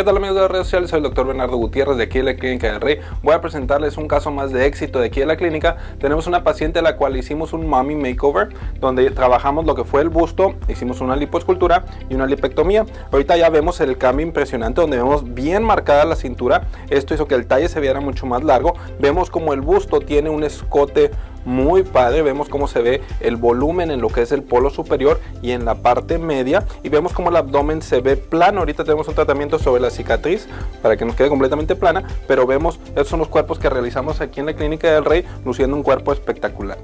¿Qué tal amigos de las redes sociales? Soy el doctor Bernardo Gutiérrez de aquí de la Clínica del Rey. Voy a presentarles un caso más de éxito de aquí de la clínica. Tenemos una paciente a la cual hicimos un mommy makeover, donde trabajamos lo que fue el busto, hicimos una lipoescultura y una lipectomía. Ahorita ya vemos el cambio impresionante, donde vemos bien marcada la cintura. Esto hizo que el talle se viera mucho más largo. Vemos como el busto tiene un escote muy padre, vemos cómo se ve el volumen en lo que es el polo superior y en la parte media, y vemos cómo el abdomen se ve plano. Ahorita tenemos un tratamiento sobre la cicatriz para que nos quede completamente plana, pero vemos, esos son los cuerpos que realizamos aquí en la Clínica del Rey, luciendo un cuerpo espectacular.